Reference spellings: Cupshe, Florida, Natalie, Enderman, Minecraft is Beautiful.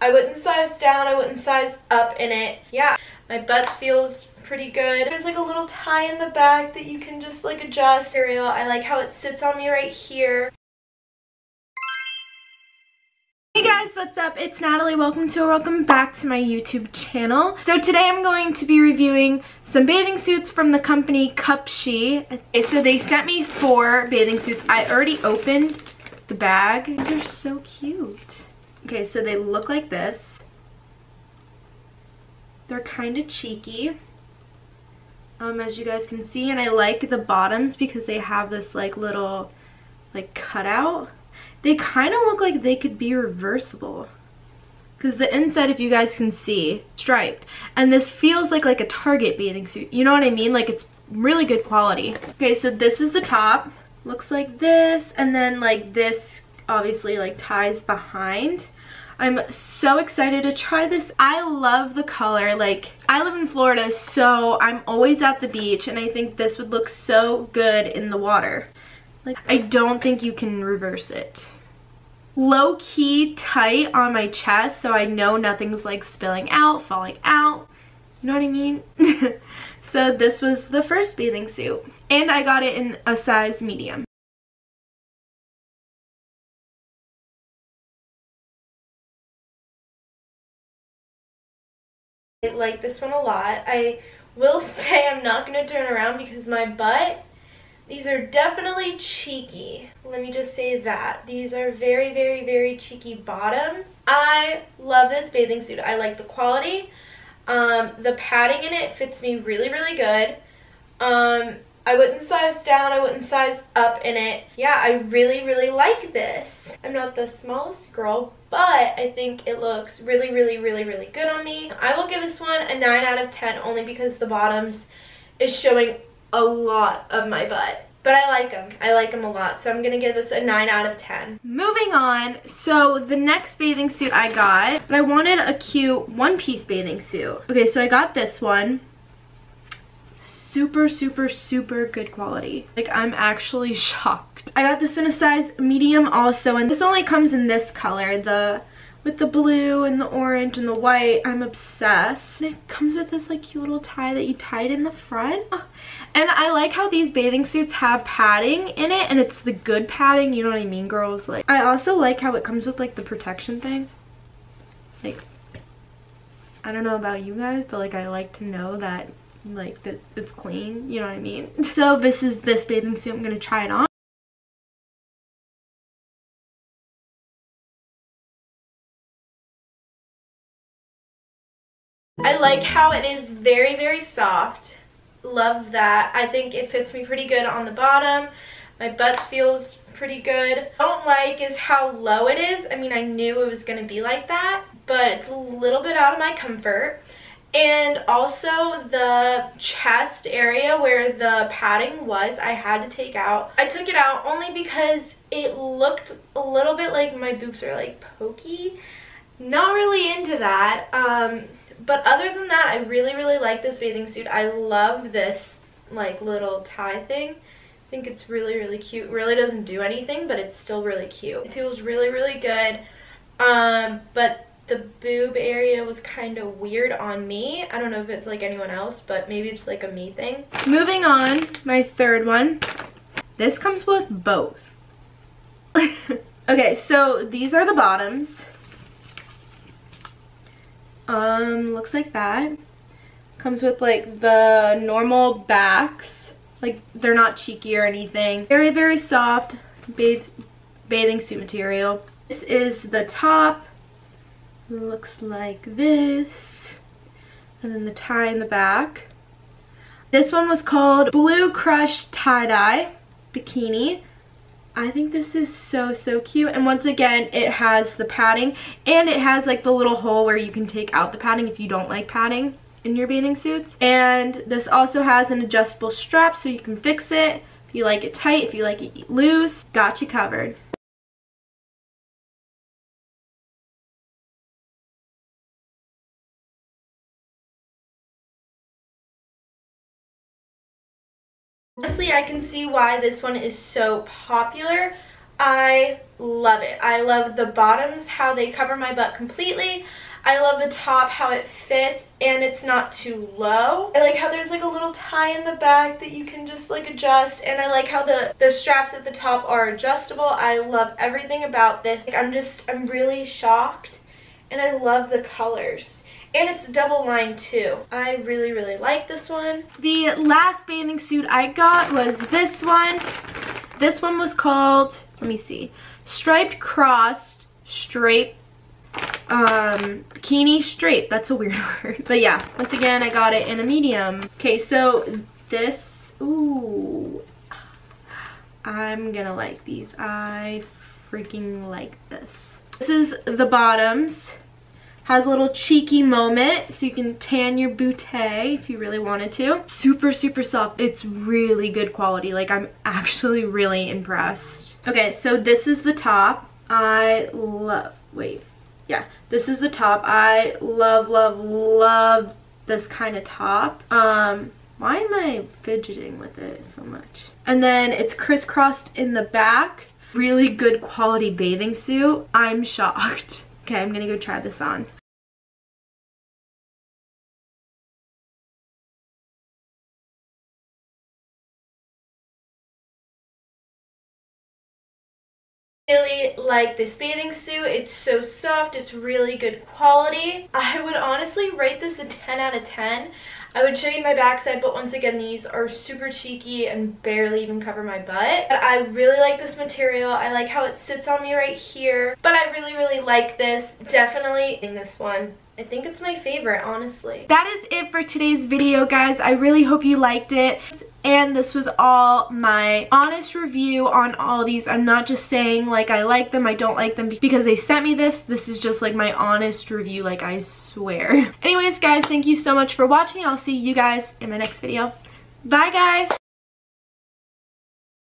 I wouldn't size down, I wouldn't size up in it. Yeah, my butt feels pretty good. There's like a little tie in the back that you can just like adjust. I like how it sits on me right here. Hey guys, what's up? It's Natalie. Welcome to or welcome back to my YouTube channel. So today I'm going to be reviewing some bathing suits from the company Cupshe. So they sent me 4 bathing suits. I already opened the bag. These are so cute. Okay, so they look like this. They're kind of cheeky, as you guys can see, and I like the bottoms because they have this like little like cutout. They kind of look like they could be reversible because the inside, if you guys can see, striped. And this feels like a Target bathing suit. You know what I mean? Like, it's really good quality. Okay, so this is the top. Looks like this, and then like this obviously like ties behind. I'm so excited to try this. I love the color. Like, I live in Florida, so I'm always at the beach, and I think this would look so good in the water. Like, I don't think you can reverse it. Low-key tight on my chest, so I know nothing's like spilling out, falling out. You know what I mean? So this was the first bathing suit, and I got it in a size medium. I like this one a lot. I will say I'm not going to turn around because my butt, these are definitely cheeky. Let me just say that. These are very, very, very cheeky bottoms. I love this bathing suit. I like the quality. The padding in it fits me really, really good. I wouldn't size down, I wouldn't size up in it. Yeah, I really, really like this. I'm not the smallest girl, but I think it looks really, really, really, really good on me. I will give this one a 9 out of 10 only because the bottoms is showing a lot of my butt. But I like them. I like them a lot, so I'm going to give this a 9 out of 10. Moving on, so the next bathing suit I got, but I wanted a cute one-piece bathing suit. Okay, so I got this one. Super, super, super good quality. Like, I'm actually shocked. I got this in a size medium also, and this only comes in this color, with the blue and the orange and the white. I'm obsessed. And it comes with this like cute little tie that you tied in the front. Oh. And I like how these bathing suits have padding in it, and it's the good padding, you know what I mean, girls? Like, I also like how it comes with like the protection thing. Like, I don't know about you guys, but like I like to know that like that it's clean, you know what I mean? So this is this bathing suit. I'm gonna try it on. I like how it is very, very soft. Love that. I think it fits me pretty good on the bottom. My butt feels pretty good. What I don't like is how low it is. I mean, I knew it was gonna be like that, but it's a little bit out of my comfort. And also the chest area where the padding was, I had to take out. I took it out only because it looked a little bit like my boobs are like pokey. Not really into that. But other than that, I really, really like this bathing suit. I love this like little tie thing. I think it's really, really cute. It really doesn't do anything, but it's still really cute. It feels really, really good. But the boob area was kind of weird on me. I don't know if it's like anyone else, but maybe it's like a me thing. Moving on, my third one. This comes with both. Okay, so these are the bottoms. Looks like that. Comes with like the normal backs. Like, they're not cheeky or anything. Very, very soft bathing suit material. This is the top. Looks like this, and then the tie in the back. This one was called Blue Crush Tie-Dye Bikini. I think this is so, so cute, and once again it has the padding, and it has like the little hole where you can take out the padding if you don't like padding in your bathing suits. And this also has an adjustable strap so you can fix it if you like it tight, if you like it loose. Got you covered. Honestly, I can see why this one is so popular. I love it. I love the bottoms, how they cover my butt completely. I love the top, how it fits and it's not too low. I like how there's like a little tie in the back that you can just like adjust, and I like how the straps at the top are adjustable. I love everything about this. Like, I'm really shocked, and I love the colors. And it's double lined too. I really, really like this one. The last bathing suit I got was this one. This one was called, let me see, Striped Crossed Straight Bikini Straight. That's a weird word. But yeah, once again, I got it in a medium. Okay, so this, ooh, I'm gonna like these. I freaking like this. This is the bottoms. Has a little cheeky moment, so you can tan your bootay if you really wanted to. Super, super soft. It's really good quality. Like, I'm actually really impressed. Okay, so this is the top. I love, wait, yeah. This is the top. I love, love, love this kind of top. Why am I fidgeting with it so much? And then it's crisscrossed in the back. Really good quality bathing suit. I'm shocked. Okay, I'm gonna go try this on. Really like this bathing suit. It's so soft. It's really good quality. I would honestly rate this a 10 out of 10. I would show you my backside, but once again, these are super cheeky and barely even cover my butt. But I really like this material. I like how it sits on me right here. But I really, really like this. Definitely in this one. I think it's my favorite, honestly. That is it for today's video, guys. I really hope you liked it. And this was all my honest review on all these. I'm not just saying, like, I like them, I don't like them because they sent me this. This is just, like, my honest review, like, I swear. Anyways, guys, thank you so much for watching. I'll see you guys in my next video. Bye, guys!